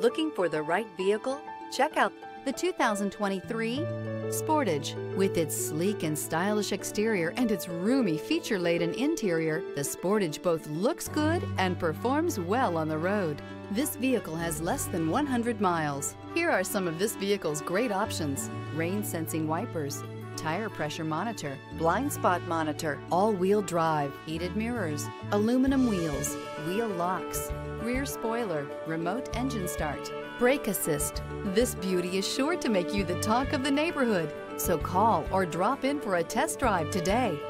Looking for the right vehicle? Check out the 2023 Sportage. With its sleek and stylish exterior and its roomy feature-laden interior, the Sportage both looks good and performs well on the road. This vehicle has less than 100 miles. Here are some of this vehicle's great options: rain-sensing wipers, tire pressure monitor, blind spot monitor, all-wheel drive, heated mirrors, aluminum wheels, wheel locks, rear spoiler, remote engine start, brake assist. This beauty is sure to make you the talk of the neighborhood, so call or drop in for a test drive today.